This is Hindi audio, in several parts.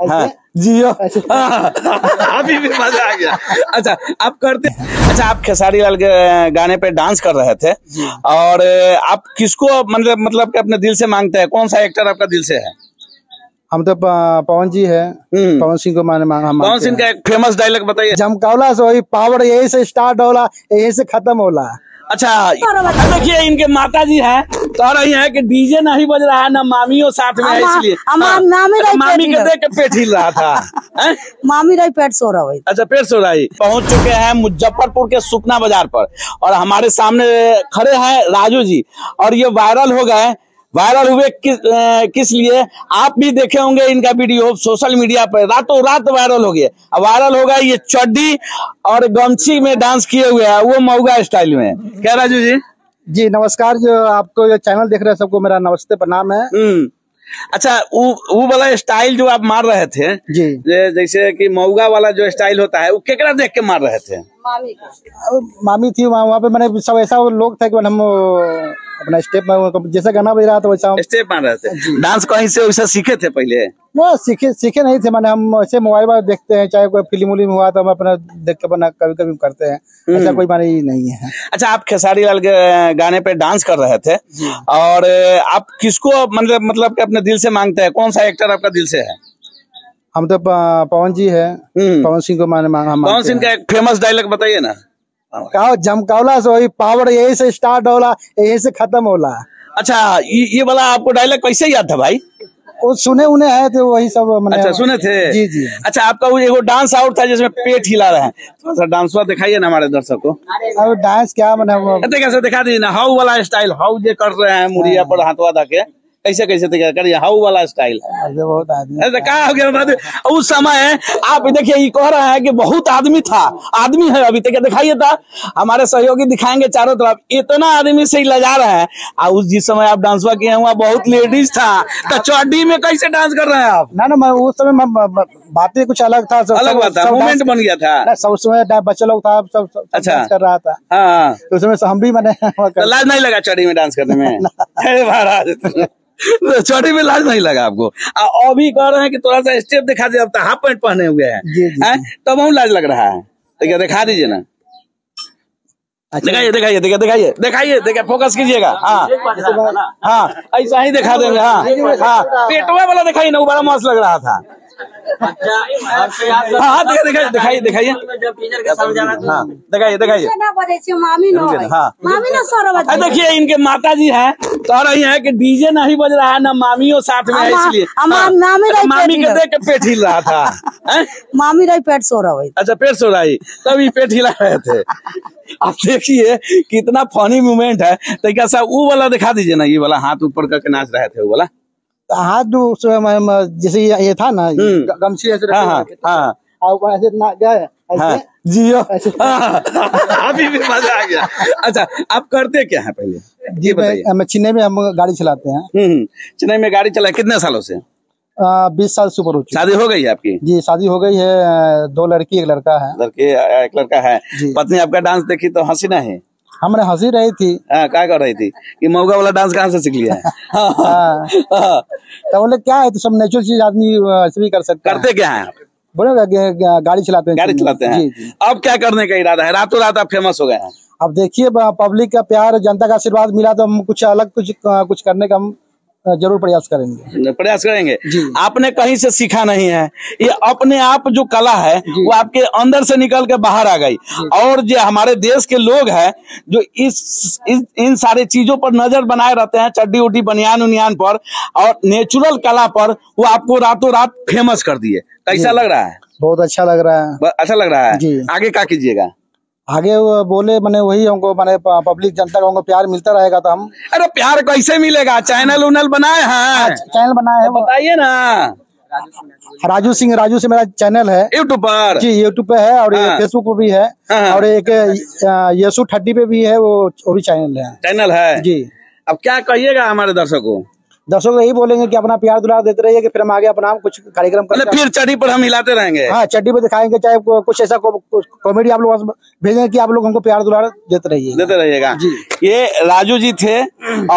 ऐसे जियो अभी भी मजा आ गया। अच्छा आप करते, अच्छा आप खेसारी लाल के गाने पे डांस कर रहे थे और आप किसको मतलब कि अपने दिल से मांगते हैं, कौन सा एक्टर आपका दिल से है? हम तो पवन जी है, पवन सिंह को माने मांगा। पवन सिंह का एक फेमस डायलॉग बताइए। जमकौला से वही पावर, यही से स्टार्ट होला, यही से खत्म होला। अच्छा देखिए इनके माता जी है तो रही है कि डीजे नहीं बज रहा है ना, मामियों साथ में है इसलिए मामी के देख के पेट हिल रहा था। मामी रही पेट सो रहा है। अच्छा पेट सो रहा है। पहुंच चुके हैं मुजफ्फरपुर के सुकना बाजार पर और हमारे सामने खड़े हैं राजू जी और ये वायरल हो गए। वायरल हुए किस लिए? आप भी देखे होंगे इनका वीडियो सोशल मीडिया पर, रातों रात वायरल हो गया। वायरल होगा ये चड्डी और गमछी में डांस किए हुए है, वो मऊगा स्टाइल में। क्या राजू जी? जी नमस्कार। जो आपको चैनल देख रहे हैं सबको मेरा नमस्ते प्रणाम है। अच्छा वो वाला स्टाइल जो आप मार रहे थे जी, जैसे कि मऊगा वाला जो स्टाइल होता है, वो केकड़ा देख के मार रहे थे? मामी थी वहाँ पे, मैंने सब ऐसा लोग थे कि हम अपना स्टेप में जैसा गाना बज रहा था वैसा स्टेप मार रहे थे। डांस कहीं से वैसा सीखे थे पहले? ना सीखे नहीं थे, मैंने हम ऐसे मोबाइल पर देखते हैं, चाहे कोई फिल्म उलिम हुआ तो हम अपना देख के बना कभी कभी करते हैं, ऐसा कोई माने ही नहीं है। अच्छा आप खेसारी लाल के गाने पे डांस कर रहे थे और आप किसको मतलब कि अपने दिल से मांगते हैं, कौन सा एक्टर आपका दिल से है? हम तो पवन जी है, पवन सिंह को माने मांगा। पवन सिंह का एक फेमस डायलॉग बताइए ना। जमकौला से वही पावर, यही से स्टार्ट होला, यही से खत्म होला। अच्छा ये वाला आपको डायलॉग कैसे याद था भाई? वो सुने उन्हें है तो वही सब मैंने। अच्छा सुने थे। जी जी। अच्छा आपका वो एगो डांस आउट था जिसमें पेट हिला रहा है, थोड़ा सा डांस हुआ दिखाइए ना हमारे दर्शक को। अब डांस क्या मैंने कैसे दिखा दी ना, हाउ वाला स्टाइल, हाउ जो कर रहे हैं मुड़िया पर हाथवा धा के कैसे कैसे तैयार करिए, हाउ वाला स्टाइल है। बहुत आदमी कहा हो गया उस समय, आप देखिए कह रहा है कि बहुत आदमी था, आदमी है अभी तक दिखाइए था, हमारे सहयोगी दिखाएंगे चारों तरफ, इतना आदमी से लजा रहा है। और उस जिस समय आप डांसवा किए हुआ बहुत लेडीज था, तो चड्डी में कैसे डांस कर रहे हैं आप? ना ना उस समय बातें कुछ अलग था, अलग बात था, मूवमेंट बन गया था, सब समय बच्चे लोग था सब अच्छा कर रहा था, उस समय हम भी मैंने लाज नहीं लगा चड्डी में डांस करने में? महाराज चोटी में लाज नहीं लगा आपको? और भी कह रहे हैं कि थोड़ा सा स्टेप दिखा दे, अब तो हाफ पैंट पहने हुए हैं तब हम लाज लग रहा है, तो क्या दिखा दीजिए ना। दिखाइए दिखाइए दिखाइए दिखाइए दिखाइए, फोकस कीजिएगा। हाँ हाँ ऐसा ही दिखा देंगे। हाँ पेटवा वाला दिखाइए ना, वो बड़ा मस्त लग रहा था। हाँ दिखाइए दिखाइए दिखाइए दिखाइए। देखिए इनके माता जी है तो रही है कि डीजे नहीं बज रहा है ना, मामियों साथ में है इसलिए मामी के देख के पेट हिल रहा था। मामी रही पेट सो रहा है। अच्छा पेट सो रहा है तभी पेट हिला रहे थे। आप देखिए कितना फनी मूवमेंट है। तो कैसा वो वाला दिखा दीजिए ना, ये वाला हाथ ऊपर करके नाच रहे थे वो वाला हाथ जैसे ये था ना गमछी ऐसे गए जियो अभी भी मजा आ गया। अच्छा आप करते क्या है पहले? जी बताइए। चेन्नई में हम गाड़ी चलाते हैं। चेन्नई में गाड़ी चला कितने सालों से? 20 साल से ऊपर हो चुकी है। शादी हो गई है आपकी? जी शादी हो गई है, 2 लड़की 1 लड़का है। एक लड़का है। पत्नी आपका डांस देखी तो हंसी ना है? हमने हंसी रही थी। क्या कर रही थी कि मऊगा वाला डांस कहाँ से सीख लिया है? तो बोले क्या है तो सब नेचुरल चीज आदमी ऐसे भी कर सकता है। करते क्या है? बोले गाड़ी चलाते हैं। गाड़ी चलाते हैं। जी, जी। अब क्या करने का इरादा है? रातों रात आप फेमस हो गए हैं। अब देखिए पब्लिक का प्यार, जनता का आशीर्वाद मिला तो हम कुछ अलग कुछ करने का हम जरूर प्रयास करेंगे। आपने कहीं से सीखा नहीं है, ये अपने आप जो कला है वो आपके अंदर से निकल के बाहर आ गई। और जो हमारे देश के लोग हैं जो इन सारे चीजों पर नजर बनाए रहते हैं, चड्डी उड्डी बनियान उनियान पर और नेचुरल कला पर, वो आपको रातों रात फेमस कर दिए। कैसा लग रहा है? बहुत अच्छा लग रहा है। अच्छा लग रहा है। आगे क्या कीजिएगा? आगे बोले मैंने वही हमको मैंने पब्लिक जनता को प्यार मिलता रहेगा तो हम। अरे प्यार कैसे मिलेगा? चैनल उनल बनाए हैं? चैनल बनाए हैं बताइए ना। राजू सिंह मेरा चैनल है यूट्यूब पर। जी यूट्यूब पे है और फेसबुक पे भी है और एक यशु 30 पे भी है, वो भी चैनल है जी। अब क्या कहिएगा हमारे दर्शकों? दर्शक यही बोलेंगे कि अपना प्यार दुलार देते रहिए कि फिर हम आगे अपना कुछ कार्यक्रम करेंगे, फिर चड्डी पर हम हिलाते रहेंगे। हाँ, चड्डी पर दिखाएंगे, चाहे कुछ ऐसा कॉमेडी आप लोग भेजेंगे कि आप लोग हमको प्यार दुलार देते रहिएगा जी। ये राजू जी थे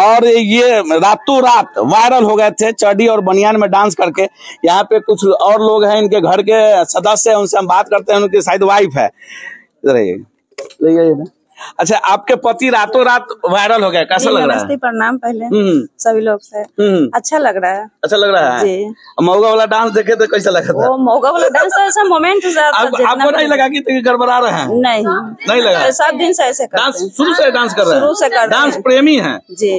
और ये रातों रात वायरल हो गए थे चड्डी और बनियान में डांस करके। यहाँ पे कुछ और लोग हैं, इनके घर के सदस्य है, उनसे हम बात करते हैं, उनकी शायद वाइफ है। अच्छा, आपके पति रातों रात वायरल हो गया, कैसा लग रहा है? प्रणाम पहले सभी लोग से। अच्छा लग रहा है, अच्छा लग रहा है जी। मौगा वाला डांस देखे तो कैसा लगा था? वो मौगा वाला डांस ऐसा मोमेंट आपको नहीं लगा कि गड़बड़ा रहे हैं? नहीं, नहीं लगा। सब दिन से ऐसे डांस शुरू से डांस कर रहे हैं, शुरू से कर रहे हैं, डांस प्रेमी है जी।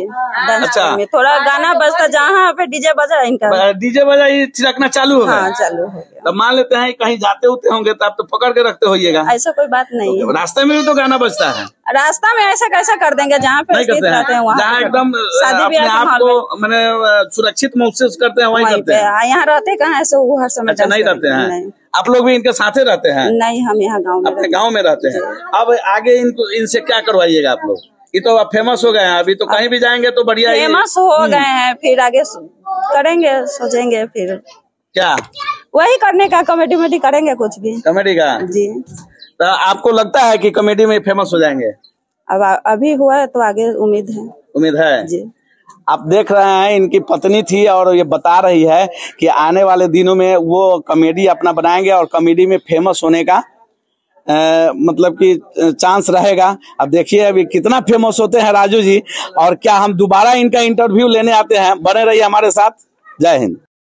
अच्छा, थोड़ा गाना बजता जहाँ पे डीजे बजा, इनका डीजे बजा छिड़कना चालू हो गया, चालू हो गया। तो मान लेते हैं कहीं जाते होते होंगे तो आप तो पकड़ के रखते होइएगा? ऐसा कोई बात नहीं, रास्ते में भी तो गाना बजता है। रास्ता में ऐसा कैसा कर देंगे जहाँ पे स्थित रहते हैं, वहाँ एकदम शादी आपको मैंने सुरक्षित महसूस करते हैं वहीं करते हैं। यहाँ रहते कहाँ ऐसे, वो हर समय नहीं रहते हैं। आप लोग भी इनके साथे रहते हैं? नहीं, हम यहाँ गाँव में, अपने गाँव में रहते हैं। अब आगे इनसे क्या करवाइएगा आप लोग? ये तो अब फेमस हो गए हैं, अभी तो कहीं भी जाएंगे तो बढ़िया फेमस हो गए हैं, फिर आगे करेंगे, सोचेंगे फिर क्या वही करने का, कॉमेडी में करेंगे कुछ भी कॉमेडी का जी। तो आपको लगता है कि कॉमेडी में फेमस हो जाएंगे? अब अभी हुआ है तो आगे उम्मीद है, उम्मीद है जी। आप देख रहे हैं इनकी पत्नी थी और ये बता रही है कि आने वाले दिनों में वो कॉमेडी अपना बनाएंगे और कॉमेडी में फेमस होने का मतलब कि चांस रहेगा। अब देखिए अभी कितना फेमस होते हैं राजू जी, और क्या हम दोबारा इनका इंटरव्यू लेने आते हैं। बने रहिए हमारे साथ। जय हिंद।